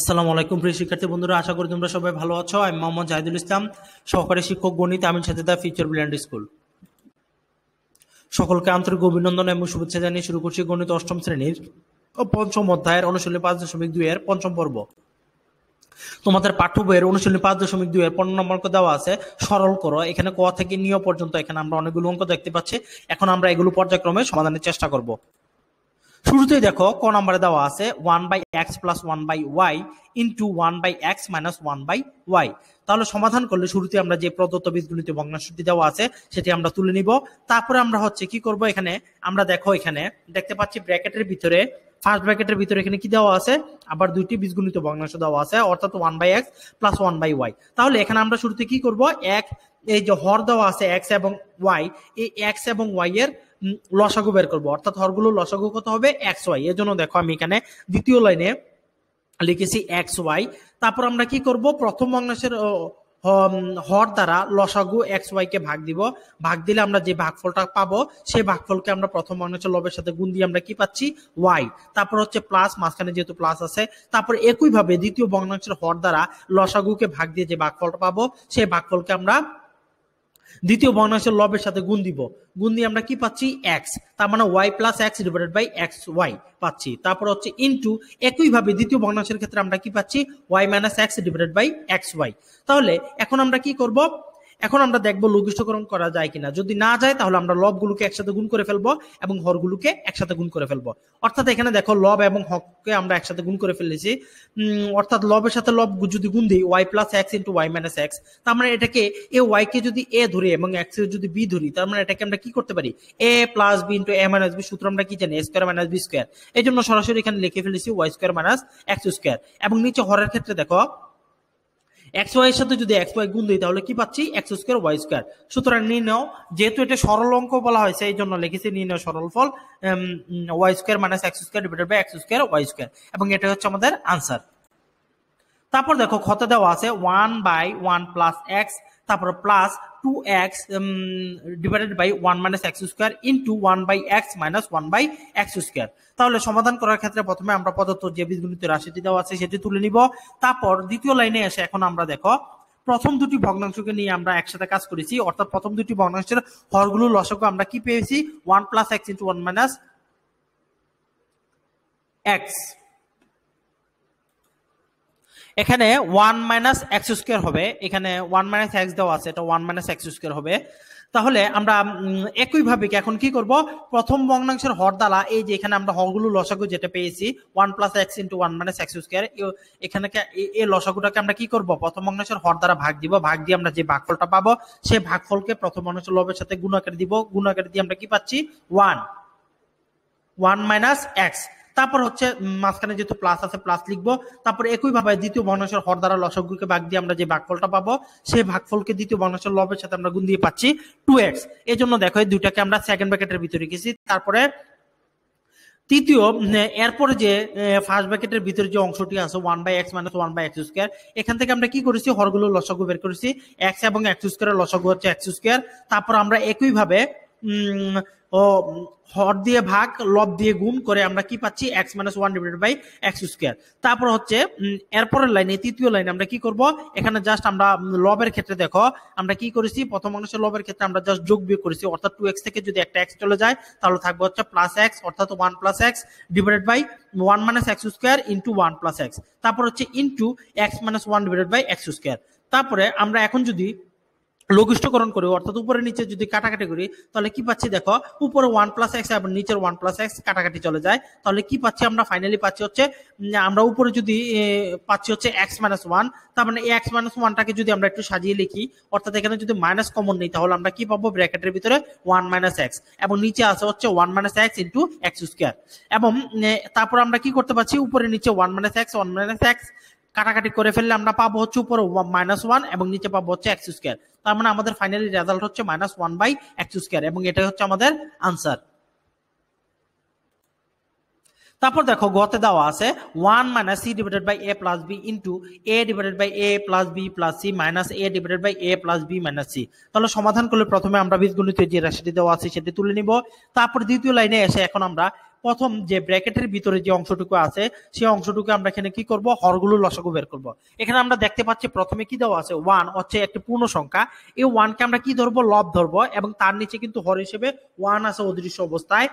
আসসালামু আলাইকুম প্রিয় শিক্ষার্থী বন্ধুরা, আশা করি তোমরা সবাই ভালো আছো। আমি মোহাম্মদ জাহিদুল ইসলাম, সহকারী শিক্ষক গণিত, আমিন সাথেদা, ফিউচার ব্রিলিয়ান্ট স্কুল। সকলকে আন্তরিক অভিনন্দন এবং শুভেচ্ছা জানিয়ে শুরু করছি গণিত অষ্টম শ্রেণীর পঞ্চম অধ্যায়ের অনুশীলনী 5.2 এর পঞ্চম পর্ব। তোমাদের পাঠ্য বইয়ের অনুশীলনী 5.2 এর 15 নম্বর অঙ্ক দেওয়া আছে, সরল করো। এখানে ক থেকে ণ পর্যন্ত এখানে আমরা অনেকগুলো অঙ্ক দেখতে পাচ্ছি। এখন আমরা এগুলো পর্যায়ক্রমে সমাধানের চেষ্টা করব। শুরুতেই দেখো, ক নম্বরে দেওয়া আছে 1/x + 1/y into 1/x - 1/y। তাহলে সমাধান করলে শুরুতে আমরা যে প্রদত্ত বীজগণিত ভগ্নাংশটি দেওয়া আছে সেটি আমরা তুলে নিব। তারপরে আমরা কি করব, এখানে আমরা এখানে দেখতে পাচ্ছি ব্র্যাকেটের ভিতরে, ফার্স্ট ব্র্যাকেটের ভিতরে এখানে কি দেওয়া আছে, আবার দুইটি বীজগণিত ভগ্নাংশ দেওয়া আছে, অর্থাৎ 1/x + 1/y। তাহলে এখানে আমরা শুরুতে কি করব, এই যে হর দেওয়া আছে এক্স এবং ওয়াই, এই এক্স এবং ওয়াই এর লসাগু বের করবো, অর্থাৎ হরগুলো লসাগু কত হবে এক্স ওয়াই। এর জন্য দেখো আমি এখানে দ্বিতীয় লাইনে লিখেছি এক্স ওয়াই। তারপর আমরা কি করব, প্রথম ভগ্নাংশের হর দ্বারা লসাগু এক্স ওয়াই কে ভাগ দিব। ভাগ দিলে আমরা যে ভাগফলটা পাবো সেই ভাগফলকে আমরা প্রথম ভগ্নাংশের লবের সাথে গুণ দিয়ে আমরা কি পাচ্ছি ওয়াই। তারপর প্লাস, মাঝখানে যেহেতু প্লাস আছে। তারপর একইভাবে দ্বিতীয় ভগ্নাংশের হর দ্বারা লসাগুকে ভাগ দিয়ে যে ভাগফলটা পাবো সেই ভাগফলকে আমরা দ্বিতীয় ভগ্নাংশের লবের সাথে গুণ দিব। গুণ দিয়ে আমরা কি পাচ্ছি এক্স, তার মানে Y plus x divided by x Y পাচ্ছি। তারপর ইন্টু একইভাবে দ্বিতীয় ভগ্নাংশের ক্ষেত্রে আমরা কি পাচ্ছি Y minus x divided by x Y. তাহলে এখন আমরা কি করব, এখন আমরা দেখবো লঘিষ্ঠকরণ করা যায় কিনা। যদি না যায় তাহলে আমরা লবগুলোকে একসাথে গুণ করে ফেলবো এবং হরগুলোকে একসাথে গুণ করে ফেলবো। অর্থাৎ এখানে দেখো লব এবং হরকে আমরা একসাথে গুণ করে ফেলেছি, অর্থাৎ লবের সাথে লব যদি গুণ দিই Y plus x into Y minus x. তার মানে এটাকে এ ওয়াই কে যদি এ ধরি এবং এক্স এর যদি বি ধরি, তার মানে এটাকে আমরা কি করতে পারি এ প্লাস বি ইন্টু এ মাইনাস বি। সূত্র আমরা কি জানি এ স্কোয়ার মাইনাস বি স্কোয়ার। এই জন্য সরাসরি এখানে লিখে ফেলেছি Y square minus x square. এবং নিচে হরের ক্ষেত্রে দেখো এক্স ওয়াই এর সাথে যদি এক্স ওয়াই গুণ দিই তাহলে কি পাচ্ছি এক্স স্কোয়ার ওয়াই স্কোয়ার। সুতরাং নির্ণয়, যেহেতু এটা সরল অঙ্ক বলা হয়েছে এই জন্য লিখেছি নির্ণয় সরল ফল Y square minus x square divided by x square Y square, এবং এটা আমাদের আনসার। তারপর দেখো খতে দেওয়া আছে 1/1 + x তারপর plus 2x divided by 1 minus x square into 1/x - 1/x square. তাহলে সমাধান করার ক্ষেত্রে প্রথমে আমরা প্রদত্ত যে বীজগণিত রাশিটি দেওয়া আছে সেটি তুলে নিব। তারপর দ্বিতীয় লাইনে এসে এখন আমরা দেখো প্রথম দুটি ভগ্নাংশকে নিয়ে আমরা একসাথে কাজ করেছি, অর্থাৎ প্রথম দুটি ভগ্নাংশের হরগুলো লসাগু আমরা কি পেয়েছি 1 + x - 1 - x। এখানে 1 - x স্কয়ার হবে, এখানে 1 - x দেওয়া আছে, এটা 1 - x স্কয়ার হবে। তাহলে আমরা একইভাবে এখন কি করব, প্রথম ভগ্নাংশের হর দ্বারা এই যে এখানে আমরা হরগুলো লসাগু যেটা পেয়েছি 1 + x - 1 - x স্কয়ার, এখানে এই লসাগুটাকে আমরা কি করব প্রথম ভগ্নাংশের হর দ্বারা ভাগ দিব। ভাগ দিয়ে আমরা যে ভাগফলটা পাবো সেই ভাগফলকে প্রথম ভগ্নাংশের লবের সাথে গুণ আকারে দিব। গুণ আকারে দিয়ে আমরা কি পাচ্ছি 1 - x। তারপর মাঝখানে যেহেতু প্লাস আছে প্লাস লিখবো। তারপর একইভাবে দ্বিতীয় ভগ্নাংশের হর দ্বারা লসাগুকে ভাগ দিয়ে আমরা যে ভাগফলটা পাবো সেই ভাগফলকে দ্বিতীয় ভগ্নাংশের লবের সাথে আমরা গুণ দিয়ে পাচ্ছি 2x। এই জন্য দেখো এই দুইটাকে আমরা সেকেন্ড ব্র্যাকেটের ভিতরে রেখেছি। তারপরে তৃতীয় এরপরে যে ফার্স্ট ব্র্যাকেটের ভিতরে যে অংশটি আছে 1/x - 1/x স্কয়ার, এখান থেকে আমরা কি করেছি হরগুলো লসাগু বের করেছি। x এবং x স্কয়ারের লসাগু x স্কয়ার। তারপর আমরা একইভাবে হর দিয়ে ভাগ লব দিয়ে গুণ করে আমরা কি পাচ্ছি x - 1 divided by x square. তারপর এরপরের লাইনে তৃতীয় লাইনে আমরা কি করব, এখানে জাস্ট আমরা লবের ক্ষেত্রে দেখো আমরা কি করেছি প্রথম অংশের লবের ক্ষেত্রে আমরা জাস্ট যোগ বিয়োগ করেছি, অর্থাৎ 2x থেকে যদি একটা x চলে যায় তাহলে থাকবে +x, অর্থাৎ 1 + x divided by 1 - x square into 1 + x। তারপর into x - 1 divided by x square. তারপরে আমরা এখন যদি লঘিষ্ঠকরণ করি, অর্থাৎ উপরে নিচে যদি কাটাকাটি করি তাহলে কি পাচ্ছি দেখো উপরে 1 + x এবং নিচের 1 + x কাটাকাটি চলে যায়। তাহলে কি পাচ্ছি আমরা ফাইনালি পাচ্ছি আমরা উপরে যদি পাচ্ছি x - 1। তার মানে x - 1টাকে যদি আমরা একটু সাজিয়ে লিখি, অর্থাৎ এখানে যদি মাইনাস কমন নেই তাহলে আমরা কি পাবো ব্র্যাকেটের ভিতরে 1 - x এবং নিচে আছে 1 - x ইন্টু x স্কোয়ার। এবং তারপর আমরা কি করতে পারছি উপরে নিচে 1 - x কাটাকাটি করে ফেললে আমরা পাবো উপরে -1 এবং নিচে পাবো x স্কয়ার। তার মানে আমাদের ফাইনালি রেজাল্ট -1/x স্কয়ার, এবং এটা আমাদের আনসার। তারপর দেখো গতে দেওয়া আছে 1 - c/a + b into a/a + b + c - a/a + b - c। তাহলে সমাধান করলে প্রথমে আমরা বীজগণিতের যে রাশিটি দেওয়া আছে সেটি তুলে নিব। তারপর দ্বিতীয় লাইনে এসে এখন আমরা প্রথম যে ব্র্যাকেটের ভিতরে যে অংশটুকু আছে সেই অংশটুকু আমরা এখানে কি করব, হরগুলোর লসাগু বের করব। এখানে আমরা দেখতে পাচ্ছি প্রথমে কি দেওয়া আছে, 1 হচ্ছে একটা পূর্ণ সংখ্যা, এই 1 কে আমরা কি ধরব, লব ধরব, এবং তার নিচে কিন্তু হর হিসেবে 1 আছে অদৃশ্য অবস্থায়।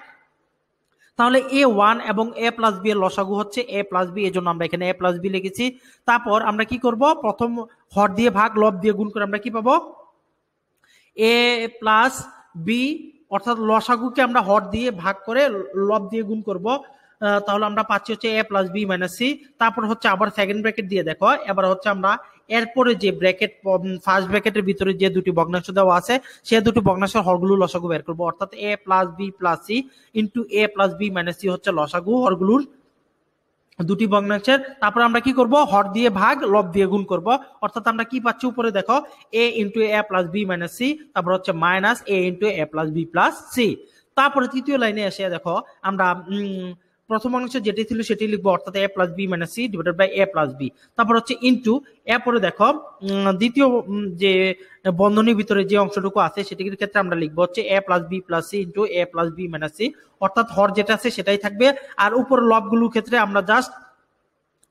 তাহলে a1 এবং a+b এর লসাগু হচ্ছে a+b, এর জন্য আমরা এখানে a+b লিখেছি। তারপর আমরা কি করব, প্রথম হর দিয়ে ভাগ লব দিয়ে গুণ করে আমরা কি পাবো, a+b, অর্থাৎ লসাগুকে আমরা হর দিয়ে ভাগ করে লব দিয়ে গুণ করব। তাহলে আমরা পাচ্ছি হচ্ছে a+b - c। তারপর হচ্ছে আবার সেকেন্ড ব্র্যাকেট দিয়ে দেখো, এবার হচ্ছে আমরা এরপরে যে ব্র্যাকেট ফার্স্ট ব্র্যাকেটের ভিতরে যে দুটি ভগ্নাংশ দেওয়া আছে সেই দুটি ভগ্নাংশের হরগুলো লসাগু বের করব, অর্থাৎ a+b+c ইন্টু a+b - c হচ্ছে লসাগু হরগুলোর দুটি ভগ্নাংশের। তারপর আমরা কি করব, হর দিয়ে ভাগ লব দিয়ে গুণ করব, অর্থাৎ আমরা কি পাচ্ছি উপরে দেখো a × a+b - c, তারপর হচ্ছে মাইনাস a × a+b+c। তারপরে তৃতীয় লাইনে এসে দেখো আমরা প্রথম অংশ যেটি ছিল সেটি লিখবো, অর্থাৎ a+b - c divided by a+b, তারপর হচ্ছে ইন্টু, এরপরে দেখো দ্বিতীয় যে বন্ধনীর ভিতরে যে অংশটুকু আছে সেটির ক্ষেত্রে আমরা লিখবো হচ্ছে a+b+c ইন্টু a+b - c, অর্থাৎ হর যেটা আছে সেটাই থাকবে। আর উপর লবগুলোর ক্ষেত্রে আমরা জাস্ট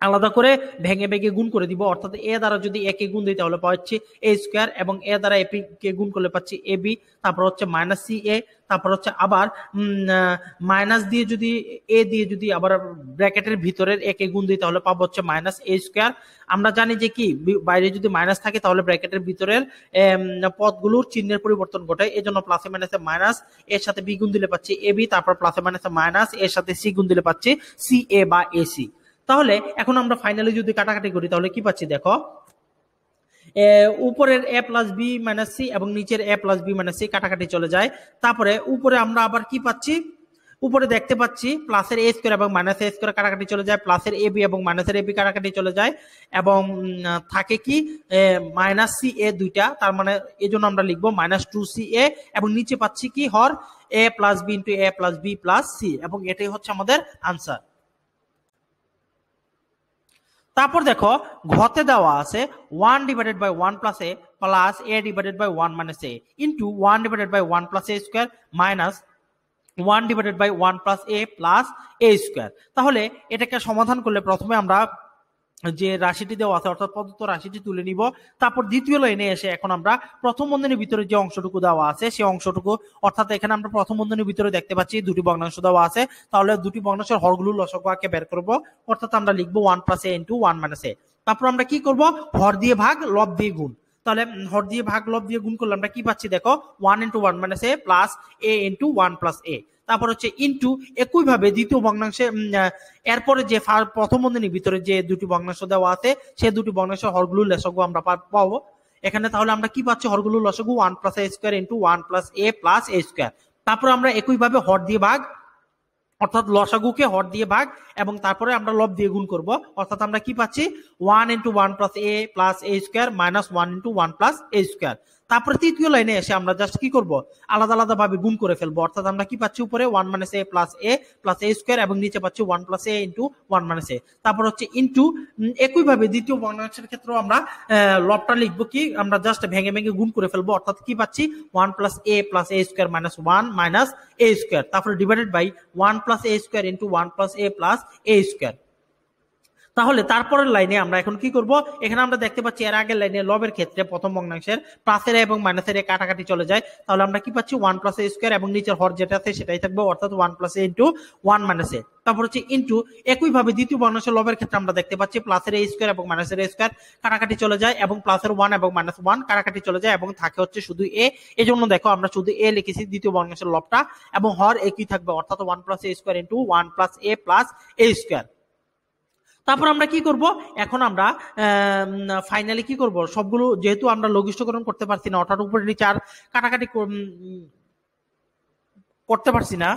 আলাদা করে ভেঙে ভেঙে গুণ করে দিব, অর্থাৎ a দ্বারা যদি a কে গুণ দিই তাহলে পাচ্ছি a স্কোয়ার, এবং a দ্বারা a কে গুণ করলে পাচ্ছি ab, তারপর হচ্ছে -ca, তারপর হচ্ছে আবার মাইনাস দিয়ে যদি a দিয়ে যদি আবার ব্র্যাকেটের ভিতরের a কে গুণ দিই তাহলে পাবো হচ্ছে -a স্কোয়ার। আমরা জানি যে কি বাইরে যদি মাইনাস থাকে তাহলে ব্র্যাকেটের ভিতরের পদগুলোর চিহ্নের পরিবর্তন ঘটে, এজন্য প্লাসে মাইনাসে মাইনাস, এর সাথে b গুণ দিলে পাচ্ছি ab, তারপর প্লাসে মাইনাসে মাইনাস, এর সাথে c গুণ দিলে পাচ্ছি ca বা ac। তাহলে এখন আমরা ফাইনালি যদি কাটাকাটি করি তাহলে কি পাচ্ছি দেখো, উপরের a+b - c এবং নিচের a+b - c কাটাকাটি চলে যায়। তারপরে উপরে আমরা আবার কি পাচ্ছি, উপরে দেখতে পাচ্ছি প্লাসের a স্কয়ার এবং মাইনাসের a স্কয়ার কাটাকাটি চলে যায়, প্লাসের ab এবং মাইনাসের ab কাটাকাটি চলে যায়, এবং থাকে কি -ca দুইটা, তার মানে এজন্য আমরা লিখবো -2ca, এবং নিচে পাচ্ছি কি হর a+b ইন্টু a+b+c, এবং এটাই হচ্ছে আমাদের আনসার। তারপর দেখো ঘতে দেওয়া আছে 1 / (1 + a) + a / (1 - a) into 1 / (1 + a² minus 1 / (1 + a) + a²। তাহলে এটাকে সমাধান করলে প্রথমে আমরা যে রাশিটি দেওয়া আছে অর্থাৎ প্রদত্ত রাশিটি তুলে নিব। তারপর দ্বিতীয় লাইনে এসে এখন আমরা প্রথম বন্ধনীর ভিতরে যে অংশটুকু দেওয়া আছে সেই অংশটুকু, অর্থাৎ এখানে আমরা প্রথম বন্ধনীর ভিতরে দেখতে পাচ্ছি দুটি ভগ্নাংশ দেওয়া আছে, তাহলে দুটি ভগ্নাংশের হরগুলো লসাগু আকারে বের করব, অর্থাৎ আমরা লিখবো 1 + a × 1 - a। তারপর আমরা কি করব, হর দিয়ে ভাগ লব দিয়ে গুণ। তাহলে হর দিয়ে ভাগ লব দিয়ে গুণ করলে আমরা কি পাচ্ছি দেখো, 1 × 1 - a + a × 1 + a, তারপর হচ্ছে ইন্টু একইভাবে দ্বিতীয় ভগ্নাংশে এরপরে যে প্রথম বন্ধনীর ভিতরে যে দুটি ভগ্নাংশ দেওয়া আছে সেই দুটি ভগ্নাংশ হরগুলোর লসাগু আমরা পাবো এখানে। তাহলে আমরা কি পাচ্ছি, হরগুলোর লসাগু 1 + a² × 1 + a + a²। তারপর আমরা একইভাবে হর দিয়ে ভাগ, অর্থাৎ লসাগুকে হর দিয়ে ভাগ এবং তারপরে আমরা লব দিয়ে গুণ করব, অর্থাৎ আমরা কি পাচ্ছি 1 × 1 + a + a² -1 × 1 + a²। তারপরে তৃতীয় লাইনে এসে আমরা জাস্ট কি করব, আলাদা আলাদা ভাবে গুণ করে ফেলবো, অর্থাৎ আমরা কি পাচ্ছি উপরে 1 - a + a + a² এবং নিচে পাচ্ছি 1 + a × 1 - a। তারপর হচ্ছে ইন্টু একইভাবে দ্বিতীয় ভগ্নাংশের ক্ষেত্রেও আমরা লবটা লিখবো কি, আমরা জাস্ট ভেঙে ভেঙে গুণ করে ফেলবো, অর্থাৎ কি পাচ্ছি 1 + a + a² - 1 - a², তারপরে divided by 1 + a² × 1 + a + a²। তাহলে তারপরের লাইনে আমরা এখন কি করব, এখানে আমরা দেখতে পাচ্ছি এর আগের লাইনে লবের ক্ষেত্রে প্রথম ভগ্নাংশের প্লাসের এবং মাইনাসের কাটাকাটি চলে যায়, তাহলে আমরা কি পাচ্ছি 1 + a² এবং নিচের হর যেটা আছে সেটাই থাকবে, অর্থাৎ 1 + a × 1 - a। তারপর হচ্ছে ইন্টু একইভাবে দ্বিতীয় ভগ্নাংশের লবের ক্ষেত্রে আমরা দেখতে পাচ্ছি প্লাসের a স্কয়ার এবং মাইনাসের a স্কয়ার কাটাকাটি চলে যায়, এবং প্লাসের 1 এবং -1 কাটাকাটি চলে যায়, এবং থাকে হচ্ছে শুধু a, এজন্য দেখো আমরা শুধু a লিখেছি দ্বিতীয় ভগ্নাংশের লবটা, এবং হর একই থাকবে, অর্থাৎ 1 + a² × 1 + a + a²। তারপর আমরা কি করব, এখন আমরা ফাইনালি কি করব, সবগুলো যেহেতু আমরা লঘিষ্ঠকরণ করতে পারছি না, অর্থাৎ উপরে নিচে আর কাটাকাটি করতে পারছি না,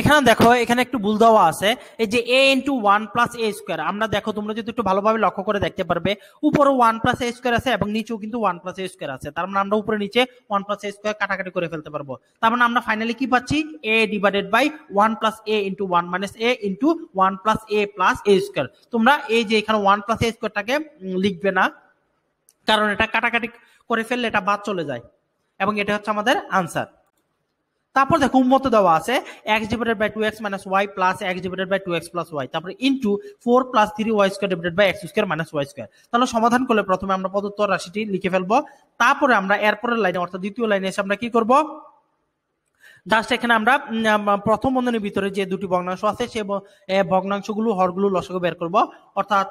এখানে দেখো এখানে একটু ভুল দেওয়া আছে, এই যে a × 1 + a²। আমরা দেখো তোমরা যদি একটু ভালোভাবে লক্ষ্য করে দেখতে পারবে, উপরে 1 + a² আছে এবং নিচেও কিন্তু 1 + a² আছে, তার মানে আমরা উপরে নিচে 1 + a² কাটাকাটি করে ফেলতে পারবো। তার মানে আমরা ফাইনালি কি পাচ্ছি a / 1 + a × 1 - a × 1 + a + a²। তোমরা এই যে এখানে 1 + a² লিখবে না, কারণ এটা কাটাকাটি করে ফেললে এটা বাদ চলে যায়, এবং এটা হচ্ছে আমাদের আনসার। তারপর দেখো উম্মতে দেওয়া আছে x divided by 2x minus y plus x divided by 2x plus y তারপর into 4 plus 3y square divided by x square minus y square. তাহলে সমাধান করলে প্রথমে আমরা প্রদত্ত রাশিটি লিখে ফেলবো, তারপরে আমরা এরপরের লাইনে অর্থাৎ দ্বিতীয় লাইনে এসে আমরা কি করব, জাস্ট এখানে আমরা প্রথম বন্ধনীর ভিতরে যে দুটি ভগ্নাংশ আছে সেই ভগ্নাংশগুলো হরগুলো লসাগু বের করব, অর্থাৎ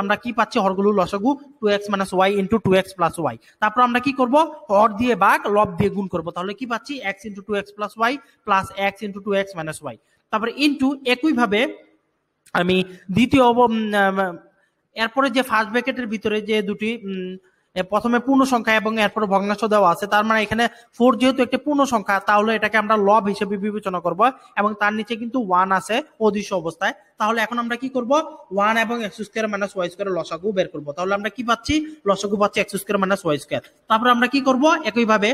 আমরা কি পাচ্ছি হরগুলো লসাগু 2x minus y into 2x plus y। তারপর আমরা কি করব, হর দিয়ে ভাগ লব দিয়ে গুণ করব, তাহলে কি পাচ্ছি x into 2x plus y plus x into 2x minus y। তারপরে ইনটু একইভাবে আমি দ্বিতীয় এরপরে যে ফার্স্ট ব্র্যাকেটের ভিতরে যে দুটি প্রথমে পূর্ণ সংখ্যা এবং এরপর ভগ্নাংশ দেওয়া আছে, তার মানে এখানে 4 যেহেতু একটা পূর্ণ সংখ্যা তাহলে এটাকে আমরা লব হিসেবে বিবেচনা করব এবং তার নিচে কিন্তু 1 আছে অদৃশ্য অবস্থায়। তাহলে এখন আমরা কি করব, 1 এবং x square minus y square লসাগু বের করব, তাহলে আমরা কি পাচ্ছি লসাগু পাচ্ছি x square minus y square. তারপর আমরা কি করব, একই ভাবে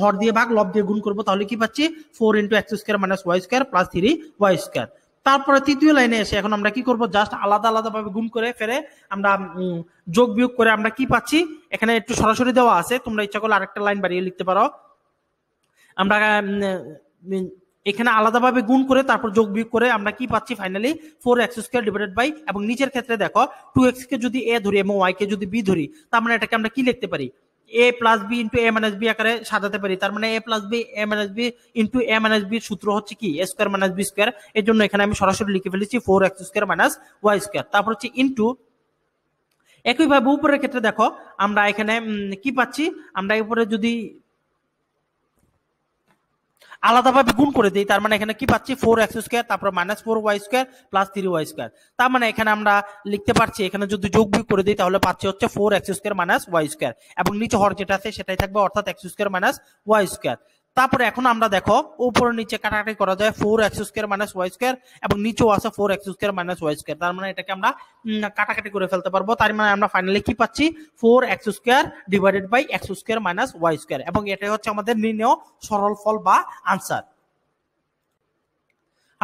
হর দিয়ে ভাগ লব দিয়ে গুণ করব, তাহলে কি পাচ্ছি 4 into x square minus y square plus 3y square. তারপরে তৃতীয় লাইনে এসে এখন আমরা কি করব, জাস্ট আলাদা আলাদা ভাবে গুণ করে ফেলে আমরা যোগ বিয়োগ করে আমরা কি পাচ্ছি, এখানে একটু সরাসরি দেওয়া আছে, তোমরা ইচ্ছা করলে আরেকটা লাইন বাড়িয়ে লিখতে পারো। আমরা এখানে আলাদাভাবে গুণ করে তারপর যোগ বিয়োগ করে আমরা কি পাচ্ছি finally 4x square divided by, এবং নিচের ক্ষেত্রে দেখো 2x কে যদি a ধরি এবং y কে যদি b ধরি, তার মানে এটাকে আমরা কি লিখতে পারি a plus b into a minus b আকারে সাজাতে পারি। তার মানে a plus b a minus b into a minus b সূত্র হচ্ছে কি a square minus b square, এর জন্য এখানে আমি সরাসরি লিখে ফেলেছি 4x square minus y square। তারপর হচ্ছে ইনটু একইভাবে উপরের ক্ষেত্রে দেখো আমরা এখানে কি পাচ্ছি, আমরা উপরে যদি আলাদাভাবে গুণ করে দিই তার মানে এখানে কি পাচ্ছি 4x স্কয়ার তারপর minus 4y square plus 3y square. তার মানে এখানে আমরা লিখতে পারছি, এখানে যদি যোগ বিয়োগ করে দিই তাহলে পাচ্ছি হচ্ছে 4x square minus y square এবং নিচে হর যেটা আছে সেটাই থাকবে অর্থাৎ x square minus y square. তারপরে এখন আমরা দেখো উপরে নিচে কাটাকাটি করা যায় 4x square minus y square এবং নিচেও আছে 4x square minus y square, তার মানে এটাকে আমরা কাটাকাটি করে ফেলতে পারবো। তার মানে আমরা ফাইনালি কি পাচ্ছি 4x square divided by x square minus y square, এবং এটাই হচ্ছে আমাদের নির্ণেয় সরল ফল বা আনসার।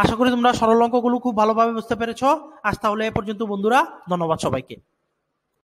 আশা করি তোমরা সরল অঙ্কগুলো খুব ভালোভাবে বুঝতে পেরেছো। আজ তাহলে এ পর্যন্ত বন্ধুরা, ধন্যবাদ সবাইকে।